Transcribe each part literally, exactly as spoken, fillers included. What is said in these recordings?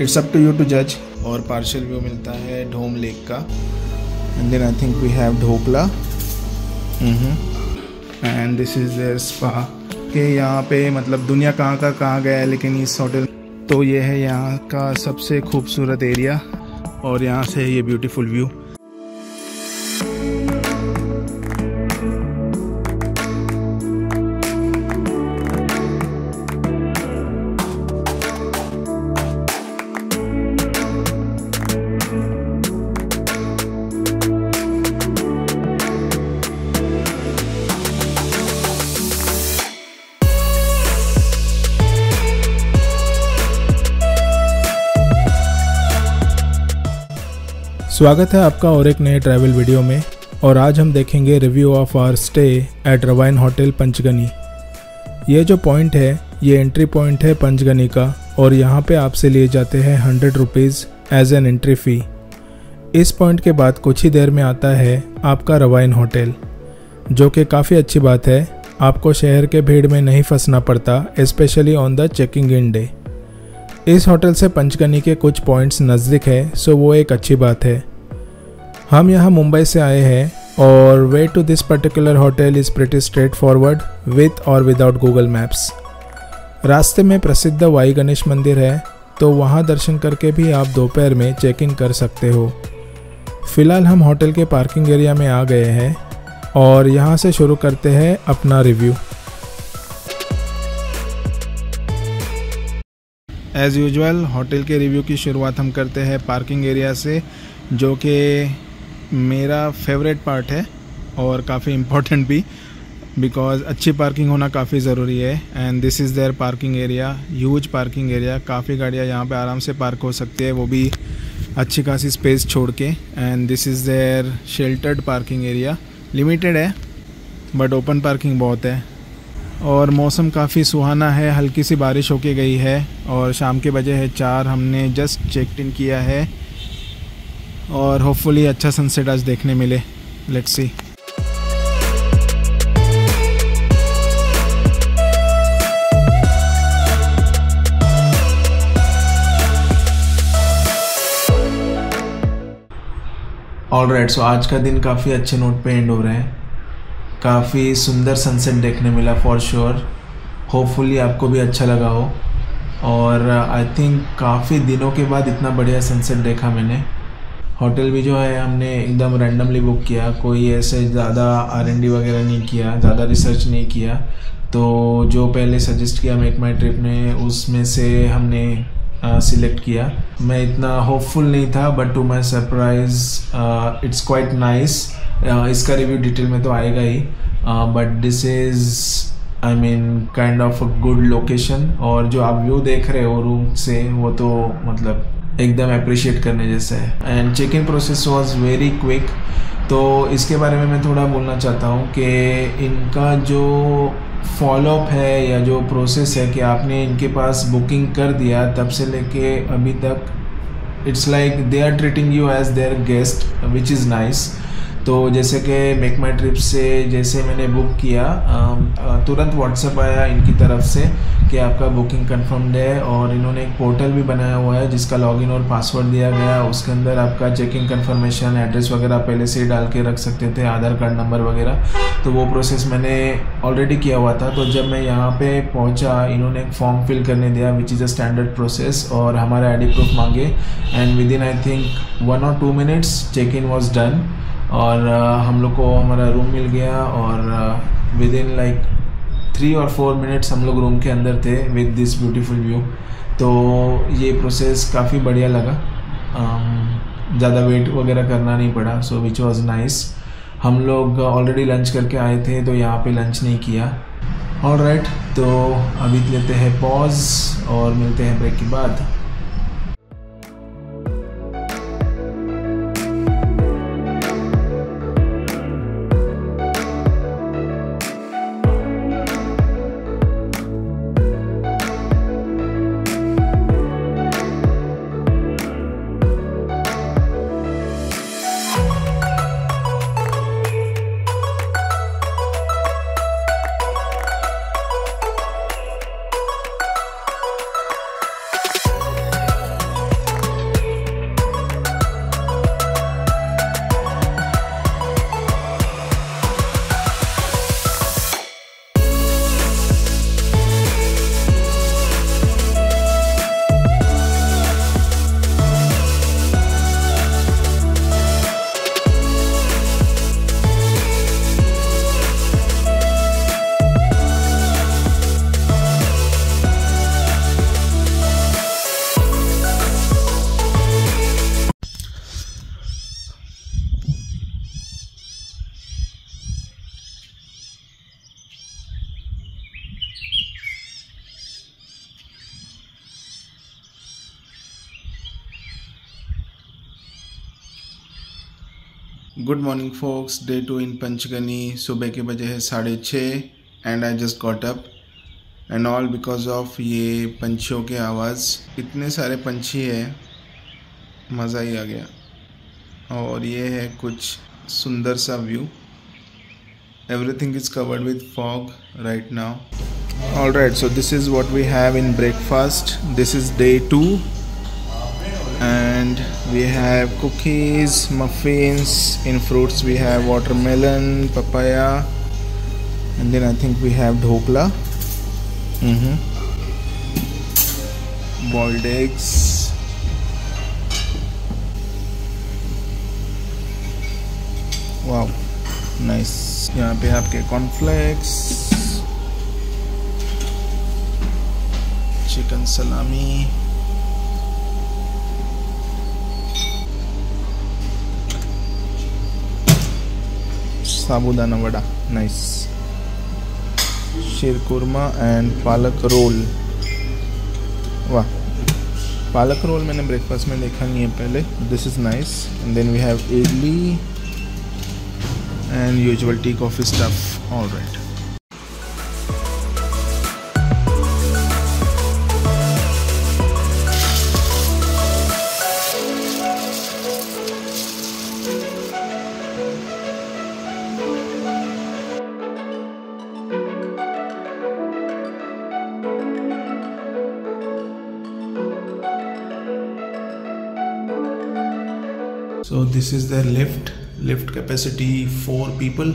It's up to you to जज। और partial view मिलता है ढोम लेक का। And then I think we have dhokla and this is their spa. के यहाँ पे मतलब दुनिया कहाँ का कहाँ गया है, लेकिन इस होटल तो ये है यहाँ का सबसे खूबसूरत एरिया और यहाँ से ये ब्यूटीफुल व्यू। स्वागत है आपका और एक नए ट्रैवल वीडियो में। और आज हम देखेंगे review of our stay at Ravine Hotel Panchgani. ये जो पॉइंट है ये एंट्री पॉइंट है पंचगनी का और यहाँ पे आपसे लिए जाते हैं hundred rupees as an entry fee. इस पॉइंट के बाद कुछ ही देर में आता है आपका रवाइन होटल, जो कि काफ़ी अच्छी बात है। आपको शहर के भीड़ में नहीं फंसना पड़ता, specially on the checking in day. इस होटल से पंचगनी के कुछ पॉइंट्स नज़दीक है, सो वो एक अच्छी बात है। हम यहाँ मुंबई से आए हैं और way to this particular hotel is pretty straight forward with और विदाउट गूगल मैप्स। रास्ते में प्रसिद्ध वाई गणेश मंदिर है, तो वहाँ दर्शन करके भी आप दोपहर में चेक इन कर सकते हो। फ़िलहाल हम होटल के पार्किंग एरिया में आ गए हैं और यहाँ से शुरू करते हैं अपना रिव्यू। एज़ यूजुअल होटल के रिव्यू की शुरुआत हम करते हैं पार्किंग एरिया से, जो कि मेरा फेवरेट पार्ट है और काफ़ी इम्पोर्टेंट भी, बिकॉज़ अच्छी पार्किंग होना काफ़ी ज़रूरी है। And this is their parking area, huge parking area. काफ़ी गाड़ियाँ यहाँ पे आराम से पार्क हो सकती है, वो भी अच्छी खासी स्पेस छोड़ के। And this is their sheltered parking area. Limited है बट ओपन पार्किंग बहुत है। और मौसम काफ़ी सुहाना है, हल्की सी बारिश होके गई है और शाम के बजे है चार। हमने जस्ट चेक इन किया है और होपफुली अच्छा सनसेट आज देखने मिले। Let's see. ऑलराइट, सो आज का दिन काफ़ी अच्छे नोट पे एंड हो रहा है। काफ़ी सुंदर सनसेट देखने मिला फॉर श्योर। होपफुली आपको भी अच्छा लगा हो। और आई थिंक काफ़ी दिनों के बाद इतना बढ़िया सनसेट देखा मैंने। होटल भी जो है हमने एकदम रैंडमली बुक किया, कोई ऐसे ज़्यादा आर एन डी वगैरह नहीं किया, ज़्यादा रिसर्च नहीं किया। तो जो पहले सजेस्ट किया मेक माई ट्रिप ने, उसमें से हमने सिलेक्ट किया। मैं इतना होपफुल नहीं था but to my surprise it's quite nice. इसका रिव्यू डिटेल में तो आएगा ही, but this is I mean kind of a good location. और जो आप व्यू देख रहे हो रूम से, वो तो मतलब एकदम अप्रिशिएट करने जैसा है। And check in process was very quick. तो इसके बारे में मैं थोड़ा बोलना चाहता हूँ कि इनका जो फॉलोअप है या जो प्रोसेस है कि आपने इनके पास बुकिंग कर दिया तब से लेके अभी तक, it's like they are treating you as their guest which is nice. तो जैसे कि मेक माई ट्रिप से जैसे मैंने बुक किया, तुरंत व्हाट्सएप आया इनकी तरफ से कि आपका बुकिंग कंफर्म्ड है। और इन्होंने एक पोर्टल भी बनाया हुआ है जिसका लॉगिन और पासवर्ड दिया गया। उसके अंदर आपका चेक इन कंफर्मेशन, एड्रेस वगैरह पहले से ही डाल के रख सकते थे, आधार कार्ड नंबर वगैरह। तो वो प्रोसेस मैंने ऑलरेडी किया हुआ था। तो जब मैं यहाँ पर पहुँचा, इन्होंने एक फॉर्म फिल करने दिया which is a standard process, और हमारा आई डी प्रूफ मांगे। And within I think one और two minutes check in was done और uh, हम लोग को हमारा रूम मिल गया। और विद इन लाइक थ्री और फोर मिनट्स हम लोग रूम के अंदर थे विद दिस ब्यूटीफुल व्यू। तो ये प्रोसेस काफ़ी बढ़िया लगा, um, ज़्यादा वेट वगैरह करना नहीं पड़ा, सो विच वाज नाइस। हम लोग ऑलरेडी लंच करके आए थे तो यहाँ पे लंच नहीं किया। ऑलराइट, तो अभी लेते हैं पॉज और मिलते हैं ब्रेक के बाद। Good morning folks, day two in Panchgani. सुबह के बजे है साढ़े छः and I just got up and all because of ये पंछियों के आवाज़। इतने सारे पंछी है, मज़ा ही आ गया। और ये है कुछ सुंदर सा view. Everything is covered with fog right now. All right, so this is what we have in breakfast. This is day two and we have cookies, muffins. In fruits we have watermelon, papaya, and then I think we have dhokla, mm-hmm. boiled eggs, wow nice। यहाँ पे आपके cornflakes, chicken salami, sabudana vada, nice, sheer khurma and palak roll. वाह, palak role मैंने breakfast में देखा नहीं है पहले। This is nice. And then we have idli and usual tea coffee stuff. All right, so this is their lift lift capacity four people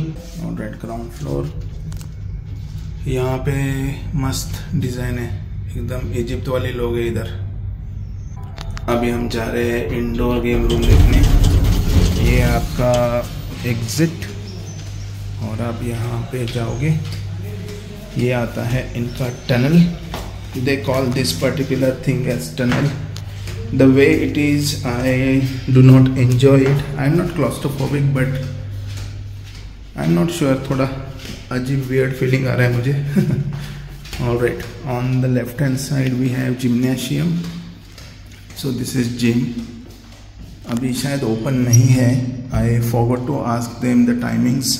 on red ground floor। यहाँ पे मस्त डिज़ाइन है, एकदम इजिप्ट वाले लोग हैं इधर। अभी हम जा रहे हैं इंडोर गेम रूम देखने। ये आपका एग्जिट, और आप यहाँ पे जाओगे, ये आता है इनका tunnel. they call this particular thing as tunnel। the way it is I do not enjoy it। I am not claustrophobic but I am not sure, थोड़ा अजीब weird feeling आ रहा है मुझे। all right, on the left hand side we have gymnasium। so this is gym। अभी शायद open नहीं है, I forgot to ask them the timings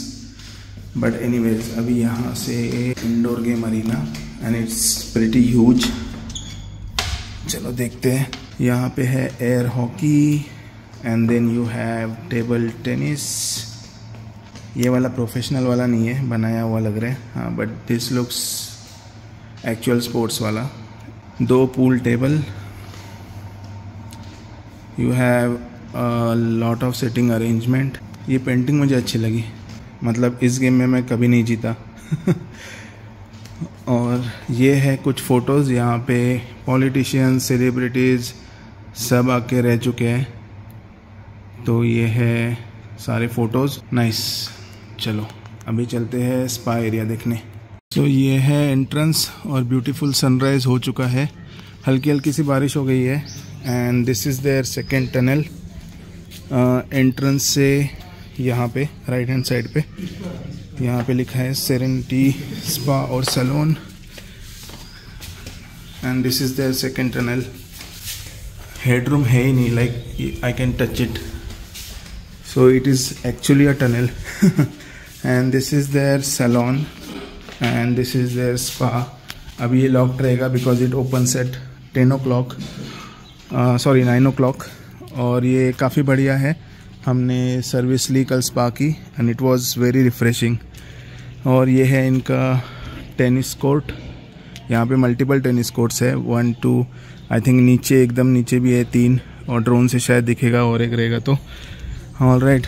but anyways। अभी यहाँ से indoor game arena and it's pretty huge। चलो देखते हैं। यहाँ पे है air hockey and then you have table tennis. ये वाला प्रोफेशनल वाला नहीं है, बनाया हुआ लग रहा है हाँ, but this looks actual sports वाला। दो pool table, you have lot of sitting arrangement. ये पेंटिंग मुझे अच्छी लगी, मतलब इस गेम में मैं कभी नहीं जीता। और ये है कुछ फ़ोटोज़, यहाँ पे पॉलिटिशियन, सेलिब्रिटीज़ सब आके रह चुके हैं। तो ये है सारे फ़ोटोज़, नाइस। चलो अभी चलते हैं स्पा एरिया देखने। तो ये है एंट्रेंस और ब्यूटीफुल सनराइज़ हो चुका है। हल्की हल्की सी बारिश हो गई है। And this is their second tunnel. Entrance से यहाँ पे राइट हैंड साइड पे यहाँ पे लिखा है सेरेनिटी स्पा और salon. And this is their second tunnel. Headroom है ही नहीं, like I can touch it, so it is actually a tunnel. And this is their salon and this is their spa. अब ये locked रहेगा because it opens at ten o'clock sorry nine o'clock. और ये काफ़ी बढ़िया है, हमने service ली कल स्पा की and it was very refreshing. और ये है इनका टेनिस कोर्ट। यहाँ पे मल्टीपल टेनिस कोर्ट्स है, वन टू आई थिंक नीचे एकदम नीचे भी है तीन, और ड्रोन से शायद दिखेगा और एक रहेगा। तो ऑल राइट,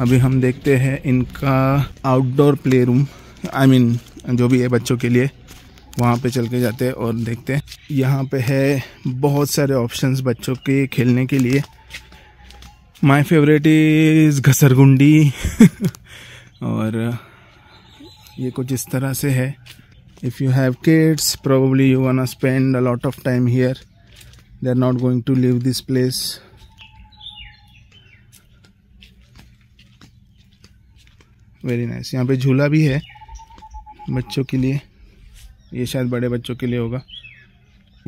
अभी हम देखते हैं इनका outdoor play room, I mean जो भी है बच्चों के लिए, वहाँ पे चल के जाते हैं और देखते हैं। यहाँ पे है बहुत सारे ऑप्शंस बच्चों के खेलने के लिए। माय फेवरेट इज़ घसरगुंडी। और ये कुछ इस तरह से है। If you have kids probably you wanna spend a lot of time here, they are not going to leave this place. Very nice. यहाँ पे झूला भी है बच्चों के लिए, ये शायद बड़े बच्चों के लिए होगा।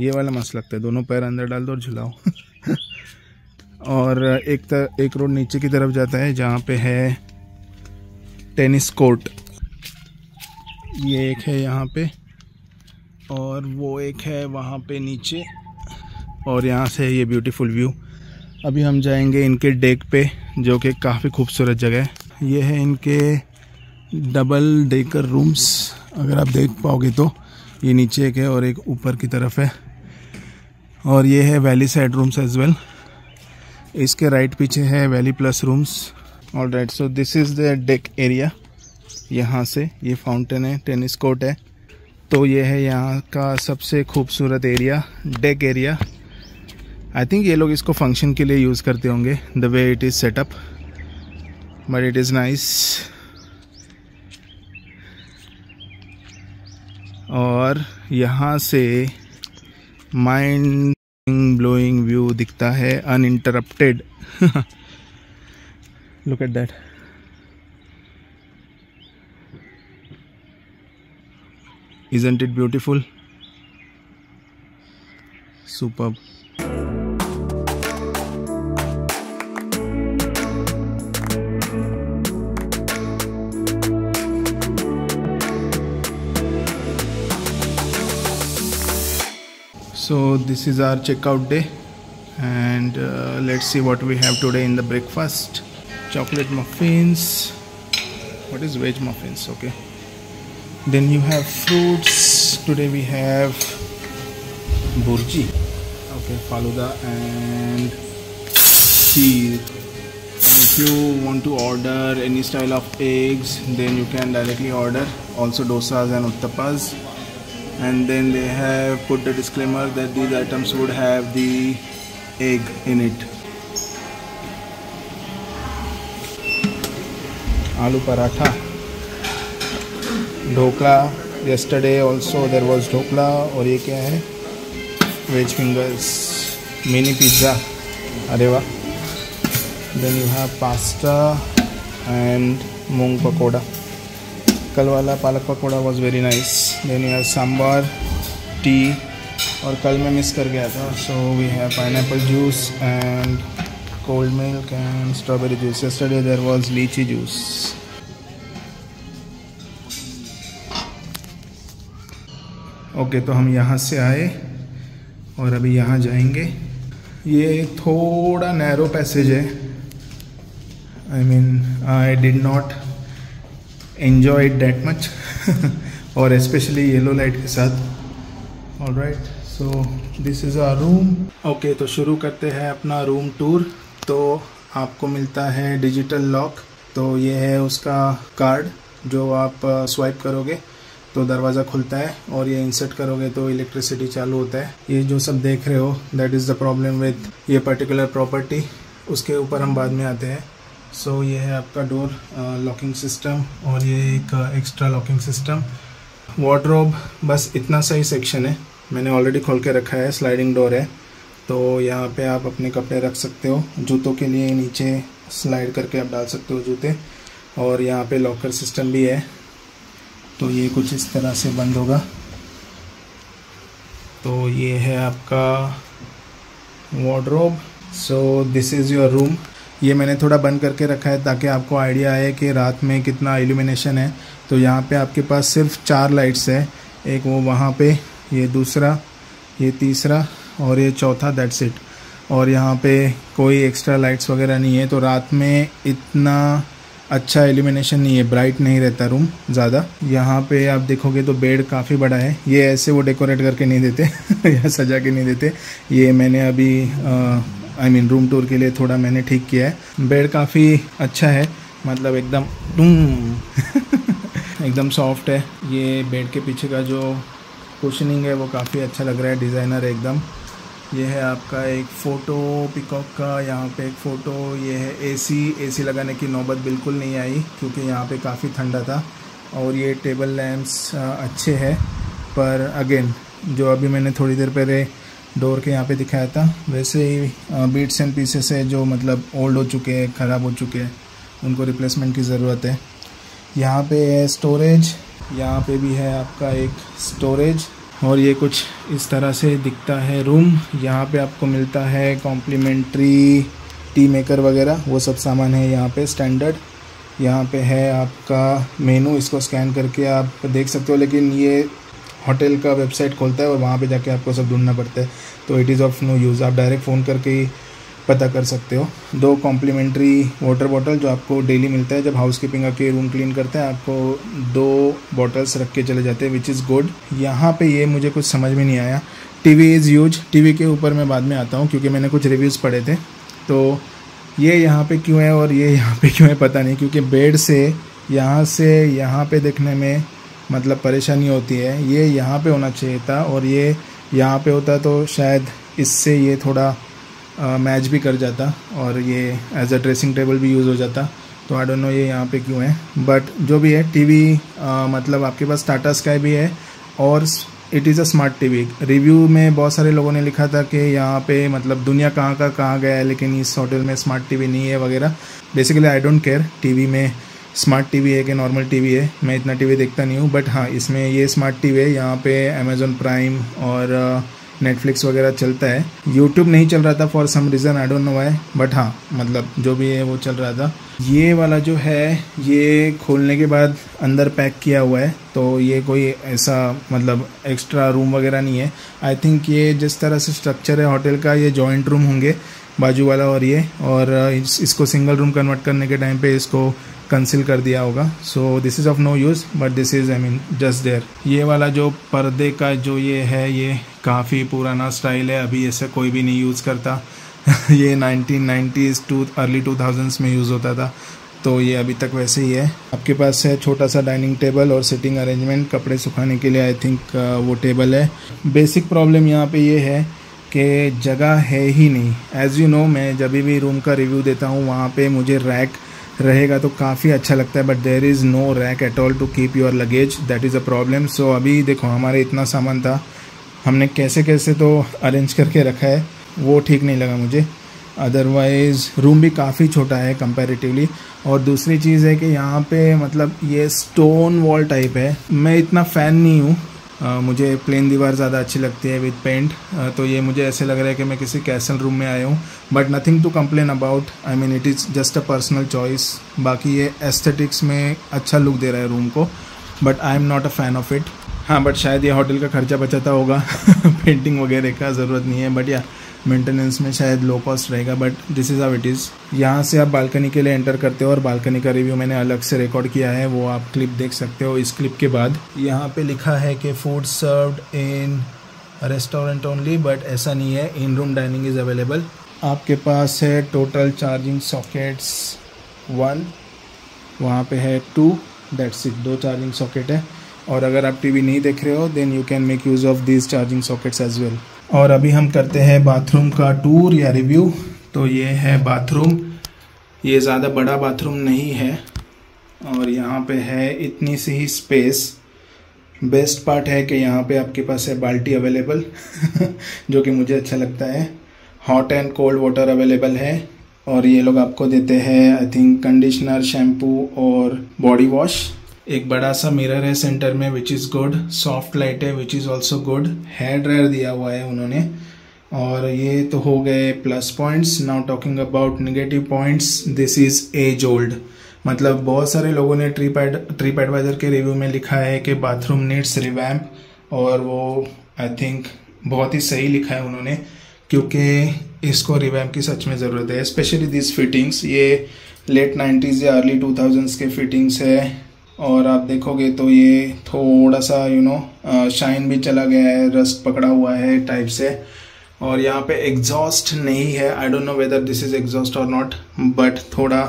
ये वाला मस्त लगता है, दोनों पैर अंदर डाल दो और झुलाओ। और एक तर, एक रोड नीचे की तरफ जाता है जहाँ पे है टेनिस कोर्ट, ये एक है यहाँ पे और वो एक है वहाँ पे नीचे, और यहाँ से ये ब्यूटीफुल व्यू। अभी हम जाएंगे इनके डेक पे जो कि काफ़ी खूबसूरत जगह है। ये है इनके डबल डेकर रूम्स, अगर आप देख पाओगे तो। ये नीचे एक है और एक ऊपर की तरफ है, और ये है valley side rooms as well. इसके राइट पीछे है valley plus rooms. All right, so this is the deck area. यहाँ से ये फाउंटेन है, टेनिस कोर्ट है, तो ये है यहाँ का सबसे खूबसूरत area, deck area. I think ये लोग इसको फंक्शन के लिए यूज़ करते होंगे, the way it is setup, but it is nice. और यहाँ से माइंड ब्लोइंग व्यू दिखता है, uninterrupted. Look at that. Isn't it beautiful? Superb. So this is our checkout day, and uh, let's see what we have today in the breakfast. Chocolate muffins. What is veg muffins? Okay. Then you have fruits. Today we have burji, okay, faluda and kheer. And if you want to order any style of eggs, then you can directly order. Also dosas and utappas. And then they have put the disclaimer that these items would have the egg in it. Aloo paratha. Dhokla, yesterday also there was dhokla. और ये क्या है? Veg fingers, mini pizza, अरे वाह। Then you have pasta and moong pakora, कल वाला पालक pakora was very nice. Then you have sambar, tea, और कल मैं मिस कर गया था, so we have pineapple juice and cold milk and strawberry juice. Yesterday there was lychee juice. Okay okay, तो हम यहाँ से आए और अभी यहाँ जाएंगे। ये थोड़ा नैरो पैसेज है, I mean I did not enjoy it that much, और स्पेशली येलो लाइट के साथ। All right, so this is our room. Okay, तो शुरू करते हैं अपना रूम टूर। तो आपको मिलता है डिजिटल लॉक, तो ये है उसका कार्ड जो आप स्वाइप करोगे तो दरवाज़ा खुलता है, और ये इंसर्ट करोगे तो इलेक्ट्रिसिटी चालू होता है। ये जो सब देख रहे हो that is the problem with ये पर्टिकुलर प्रॉपर्टी, उसके ऊपर हम बाद में आते हैं। सो so, ये है आपका डोर लॉकिंग सिस्टम, और ये एक एक्स्ट्रा लॉकिंग सिस्टम। वार्डरोब बस इतना सा ही सेक्शन है, मैंने ऑलरेडी खोल के रखा है, स्लाइडिंग डोर है, तो यहाँ पर आप अपने कपड़े रख सकते हो। जूतों के लिए नीचे स्लाइड करके आप डाल सकते हो जूते, और यहाँ पर लॉकर सिस्टम भी है। तो ये कुछ इस तरह से बंद होगा। तो ये है आपका wardrobe. So this is your room. ये मैंने थोड़ा बंद करके रखा है ताकि आपको आइडिया आए कि रात में कितना इल्यूमिनेशन है। तो यहाँ पे आपके पास सिर्फ चार लाइट्स है, एक वो वहाँ पे, ये दूसरा, ये तीसरा और ये चौथा, दैट्स इट। और यहाँ पे कोई एक्स्ट्रा लाइट्स वगैरह नहीं है, तो रात में इतना अच्छा एलिमिनेशन नहीं है, ब्राइट नहीं रहता रूम ज़्यादा। यहाँ पे आप देखोगे तो बेड काफ़ी बड़ा है, ये ऐसे वो डेकोरेट करके नहीं देते या सजा के नहीं देते। ये मैंने अभी आई मीन रूम टूर के लिए थोड़ा मैंने ठीक किया है। बेड काफ़ी अच्छा है, मतलब एकदम एकदम सॉफ्ट है। ये बेड के पीछे का जो कुशनिंग है वो काफ़ी अच्छा लग रहा है, डिज़ाइनर है एकदम। ये है आपका एक फ़ोटो पिकॉक का, यहाँ पे एक फ़ोटो। ये है एसी, एसी लगाने की नौबत बिल्कुल नहीं आई क्योंकि यहाँ पे काफ़ी ठंडा था। और ये टेबल लैम्प्स अच्छे हैं, पर अगेन जो अभी मैंने थोड़ी देर पहले डोर के यहाँ पे दिखाया था वैसे ही बीट्स एंड पीसेस है जो मतलब ओल्ड हो चुके हैं, ख़राब हो चुके हैं, उनको रिप्लेसमेंट की ज़रूरत है। यहाँ पे है स्टोरेज, यहाँ पे भी है आपका एक स्टोरेज और ये कुछ इस तरह से दिखता है रूम। यहाँ पे आपको मिलता है कॉम्प्लीमेंट्री टी मेकर वगैरह, वो सब सामान है यहाँ पे स्टैंडर्ड। यहाँ पे है आपका मेनू, इसको स्कैन करके आप देख सकते हो, लेकिन ये होटल का वेबसाइट खोलता है और वहाँ पे जाके आपको सब ढूंढना पड़ता है, तो it is of no use. आप डायरेक्ट फ़ोन करके ही पता कर सकते हो। दो कॉम्प्लीमेंट्री वाटर बॉटल जो आपको डेली मिलता है, जब हाउसकीपिंग आके रूम क्लीन करते हैं आपको दो बॉटल्स रख के चले जाते हैं, विच इज़ गुड। यहाँ पे ये मुझे कुछ समझ में नहीं आया, टीवी इज़ यूज, टीवी के ऊपर मैं बाद में आता हूँ क्योंकि मैंने कुछ रिव्यूज़ पढ़े थे, तो ये यहाँ पे क्यों है और ये यहाँ पे क्यों है पता नहीं, क्योंकि बेड से यहाँ से यहाँ पे देखने में मतलब परेशानी होती है। ये यहाँ पे होना चाहिए था और ये यहाँ पे होता तो शायद इससे ये थोड़ा मैच भी कर जाता और ये एज अ ड्रेसिंग टेबल भी यूज़ हो जाता, तो आई डोंट नो ये यहाँ पे क्यों है। बट जो भी है टीवी आ, मतलब आपके पास टाटा स्काई भी है और it is a smart TV. Review में बहुत सारे लोगों ने लिखा था कि यहाँ पे मतलब दुनिया कहाँ का कहाँ गया है, लेकिन इस होटल में स्मार्ट टीवी नहीं है वगैरह। Basically I don't care TV में स्मार्ट टीवी है कि नॉर्मल टीवी है, मैं इतना टीवी देखता नहीं हूँ, बट हाँ इसमें ये स्मार्ट टीवी है। यहाँ पे अमेज़ॉन प्राइम और नेटफ्लिक्स वगैरह चलता है। यूट्यूब नहीं चल रहा था for some reason, I don't know why, but हाँ मतलब जो भी है वो चल रहा था। ये वाला जो है ये खोलने के बाद अंदर पैक किया हुआ है, तो ये कोई ऐसा मतलब एक्स्ट्रा रूम वगैरह नहीं है। आई थिंक ये जिस तरह से स्ट्रक्चर है होटल का, ये जॉइंट रूम होंगे बाजू वाला और ये, और इस, इसको सिंगल रूम कन्वर्ट करने के टाइम पे इसको कंसिल कर दिया होगा। So this is of no use, but this is I mean just there. ये वाला जो पर्दे का जो ये है ये काफ़ी पुराना स्टाइल है, अभी ऐसे कोई भी नहीं यूज़ करता। ये nineteen nineties to early two thousands में यूज़ होता था, तो ये अभी तक वैसे ही है। आपके पास है छोटा सा डाइनिंग टेबल और सिटिंग अरेंजमेंट, कपड़े सुखाने के लिए आई थिंक वो टेबल है। बेसिक प्रॉब्लम यहाँ पर ये है कि जगह है ही नहीं। एज़ यू नो मैं जब भी रूम का रिव्यू देता हूँ वहाँ पे मुझे रैक रहेगा तो काफ़ी अच्छा लगता है, but there is no rack at all to keep your luggage, that is a problem. So अभी देखो हमारे इतना सामान था, हमने कैसे कैसे तो अरेंज करके रखा है, वो ठीक नहीं लगा मुझे। अदरवाइज़ रूम भी काफ़ी छोटा है कंपैरेटिवली। और दूसरी चीज़ है कि यहाँ पे मतलब ये स्टोन वॉल टाइप है, मैं इतना फ़ैन नहीं हूँ। Uh, मुझे प्लेन दीवार ज़्यादा अच्छी लगती है विद पेंट, uh, तो ये मुझे ऐसे लग रहा है कि मैं किसी कैसल रूम में आया हूँ, but nothing to complain about, I mean it is just a personal choice. बाकी ये एस्थेटिक्स में अच्छा लुक दे रहा है रूम को, but I am not a fan of it. हाँ बट शायद ये होटल का खर्चा बचाता होगा पेंटिंग वगैरह का ज़रूरत नहीं है, बट या मेंटेनेंस में शायद लो कॉस्ट रहेगा, but this is how it is. यहाँ से आप बालकनी के लिए एंटर करते हो और बालकनी का रिव्यू मैंने अलग से रिकॉर्ड किया है, वो आप क्लिप देख सकते हो इस क्लिप के बाद। यहाँ पे लिखा है कि food served in restaurant only, but ऐसा नहीं है, in room dining is available. आपके पास है टोटल चार्जिंग सॉकेट्स वन, वहाँ पर है टू, दैट्स इट, दो चार्जिंग सॉकेट है। और अगर आप टीवी नहीं देख रहे हो then you can make use of these charging sockets as well. और अभी हम करते हैं बाथरूम का टूर या रिव्यू। तो ये है बाथरूम, ये ज़्यादा बड़ा बाथरूम नहीं है और यहाँ पे है इतनी सी ही स्पेस। बेस्ट पार्ट है कि यहाँ पे आपके पास है बाल्टी अवेलेबल जो कि मुझे अच्छा लगता है। Hot and cold water available है और ये लोग आपको देते हैं आई थिंक कंडीशनर, शैम्पू और बॉडी वॉश। एक बड़ा सा मिरर है सेंटर में which is good. Soft light है which is also good. Hair dryer दिया हुआ है उन्होंने। और ये तो हो गए plus points. Now talking about negative points, this is as old. मतलब बहुत सारे लोगों ने ट्रिप एड ट्रिप एडवाइज़र के रिव्यू में लिखा है कि बाथरूम नीड्स रिवैम्प, और वो आई थिंक बहुत ही सही लिखा है उन्होंने, क्योंकि इसको रिवैम्प की सच में ज़रूरत है। स्पेशली दिस फिटिंग्स, ये लेट नाइन्टीज़ या अर्ली टू थाउजेंड्स के फिटिंग्स है और आप देखोगे तो ये थोड़ा सा यू नो शाइन भी चला गया है, रस्ट पकड़ा हुआ है टाइप से। और यहाँ पे एग्जॉस्ट नहीं है, I don't know whether this is exhaust और नॉट, बट थोड़ा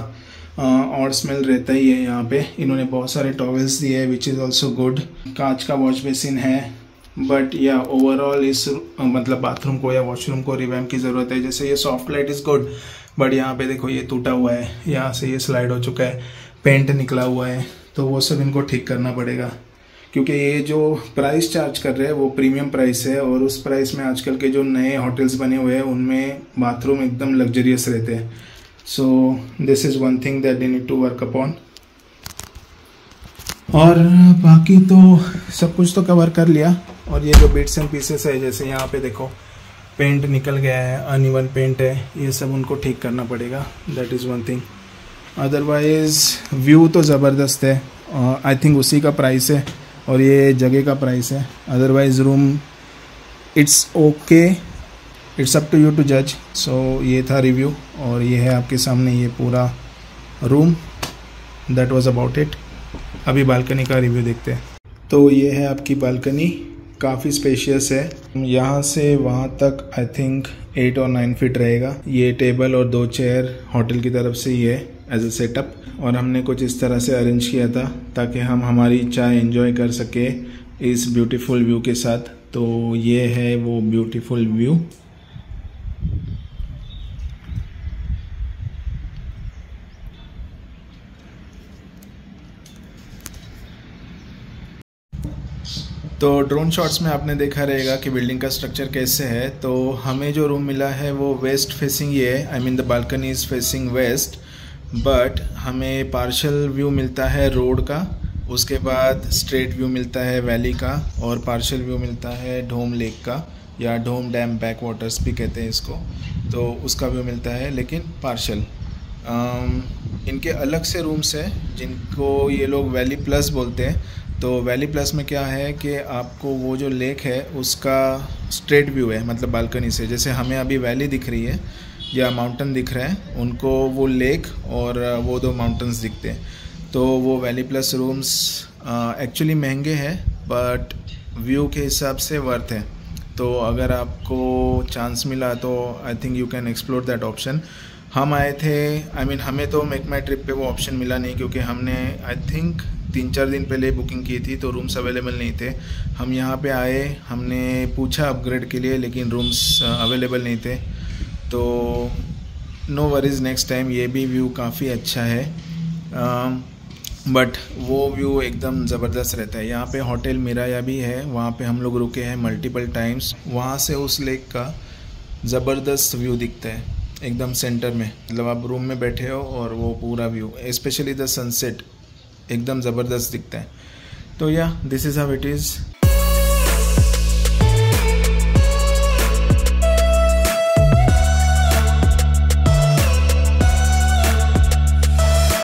और स्मेल रहता ही है यहाँ पे। इन्होंने बहुत सारे टॉवेल्स दिए विच इज़ ऑल्सो गुड। कांच का वॉश बेसिन है, बट या ओवरऑल इस मतलब बाथरूम को या वॉशरूम को रिवैम्प की ज़रूरत है। जैसे ये soft light is good, but यहाँ पे देखो ये टूटा हुआ है, यहाँ से ये स्लाइड हो चुका है, पेंट निकला हुआ है, तो वो सब इनको ठीक करना पड़ेगा, क्योंकि ये जो प्राइस चार्ज कर रहे हैं वो प्रीमियम प्राइस है। और उस प्राइस में आजकल के जो नए होटल्स बने हुए हैं उनमें बाथरूम एकदम लग्जरियस रहते हैं। So this is one thing that they need to work upon. और बाकी तो सब कुछ तो कवर कर लिया। और ये जो बिट्स एंड पीसेस है, जैसे यहाँ पे देखो पेंट निकल गया है, अनइवन पेंट है, ये सब उनको ठीक करना पड़ेगा। That is one thing. Otherwise view तो ज़बरदस्त है, आई थिंक उसी का प्राइस है और ये जगह का प्राइस है। Otherwise room it's okay, it's up to you to जज। सो ये था रिव्यू और ये है आपके सामने ये पूरा room. That was about it. अभी बालकनी का रिव्यू देखते हैं। तो ये है आपकी बालकनी, काफ़ी स्पेशियस है। यहाँ से वहाँ तक आई थिंक एट और नाइन फीट रहेगा। ये टेबल और दो चेयर होटल की तरफ से ही है एज अ सेटअप। और हमने कुछ इस तरह से अरेंज किया था ताकि हम हमारी चाय एंजॉय कर सके इस ब्यूटीफुल व्यू के साथ। तो ये है वो ब्यूटीफुल व्यू। तो ड्रोन शॉट्स में आपने देखा रहेगा कि बिल्डिंग का स्ट्रक्चर कैसे है। तो हमें जो रूम मिला है वो वेस्ट फेसिंग ये है, I mean the balcony is facing west, but हमें पार्शल व्यू मिलता है रोड का, उसके बाद स्ट्रेट व्यू मिलता है वैली का, और पार्शल व्यू मिलता है ढोम लेक का या ढोम डैम बैक वाटर्स भी कहते हैं इसको, तो उसका व्यू मिलता है लेकिन पार्शल। इनके अलग से रूम्स हैं जिनको ये लोग वैली प्लस बोलते हैं। तो वैली प्लस में क्या है कि आपको वो जो लेक है उसका स्ट्रेट व्यू है, मतलब बालकनी से। जैसे हमें अभी वैली दिख रही है या माउंटेन दिख रहा है, उनको वो लेक और वो दो माउंटेन्स दिखते हैं। तो वो वैली प्लस रूम्स एक्चुअली महंगे हैं बट व्यू के हिसाब से वर्थ है। तो अगर आपको चांस मिला तो I think you can explore that option. हम आए थे, आई मीन हमें तो मेक माई ट्रिप पे वो ऑप्शन मिला नहीं, क्योंकि हमने आई थिंक तीन चार दिन पहले बुकिंग की थी तो रूम्स अवेलेबल नहीं थे। हम यहाँ पे आए, हमने पूछा अपग्रेड के लिए, लेकिन रूम्स अवेलेबल नहीं थे। तो नो वरीज, नेक्स्ट टाइम। ये भी व्यू काफ़ी अच्छा है बट वो व्यू एकदम ज़बरदस्त रहता है। यहाँ पे होटल मिराया भी है, वहाँ पे हम लोग रुके हैं मल्टीपल टाइम्स। वहाँ से उस लेक का ज़बरदस्त व्यू दिखता है एकदम सेंटर में, मतलब आप रूम में बैठे हो और वो पूरा व्यू, स्पेशली द सनसेट, एकदम ज़बरदस्त दिखता है। तो या this is how it is.